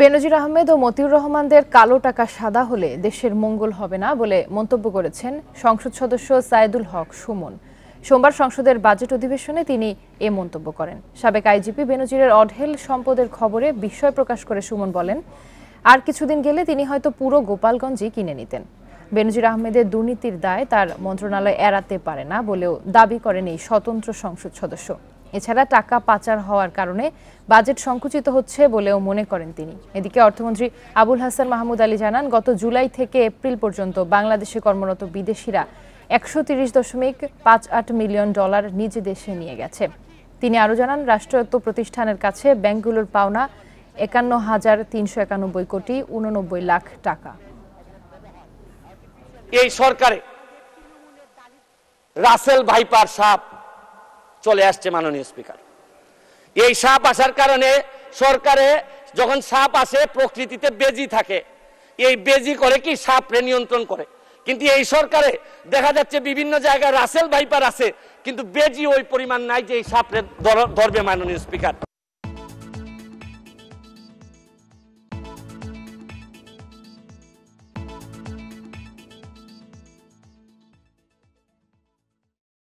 বেনজির আহমেদ ও মতিউর রহমানদের কালো টাকা সাদা হলে দেশের মঙ্গল হবে না বলে মন্তব্য করেছেন সংসদ সদস্য সায়েদুল হক সুমন। সোমবার সংসদের বাজেট অধিবেশনে তিনি এ মন্তব্য করেন। সাবেক আইজিপি বেনজিরের অঢেল সম্পদের খবরে বিস্ময় প্রকাশ করে সুমন বলেন, আর কিছুদিন গেলে তিনি হয়তো পুরো গোপালগঞ্জই কিনে নিতেন। বেনজির আহমেদের দুর্নীতির দায় তার মন্ত্রণালয় এড়াতে পারে না বলেও দাবি করেন এই স্বতন্ত্র সংসদ সদস্য। এছাড়া টাকা পাচার হওয়ার কারণে বাজেট সংকুচিত হচ্ছে বলেও মনে করেন তিনি। এদিকে অর্থমন্ত্রী আবুল হাসান মাহমুদ আলী জানান, গত জুলাই থেকে এপ্রিল পর্যন্ত বাংলাদেশে কর্মরত বিদেশিরা 130.58 মিলিয়ন ডলার নিজ দেশে নিয়ে গেছে। তিনি আরও জানান, রাষ্ট্রায়ত্ত প্রতিষ্ঠানের কাছে ব্যাংকগুলোর পাওনা 51,391,089 লাখ টাকা। এই সরকারে রাসেল ভাইপার সাপ চলে আসছে মাননীয় স্পিকার। এই সাপ আসার কারণে সরকারে যখন সাপ আসে প্রকৃতিতে বেজি থাকে, এই বেজি করে কি সাপরে নিয়ন্ত্রণ করে। কিন্তু এই সরকারে দেখা যাচ্ছে বিভিন্ন জায়গায় রাসেল ভাইপার আছে, কিন্তু বেজি ওই পরিমাণ নাই যে এই সাপরে ধরবে মাননীয় স্পিকার।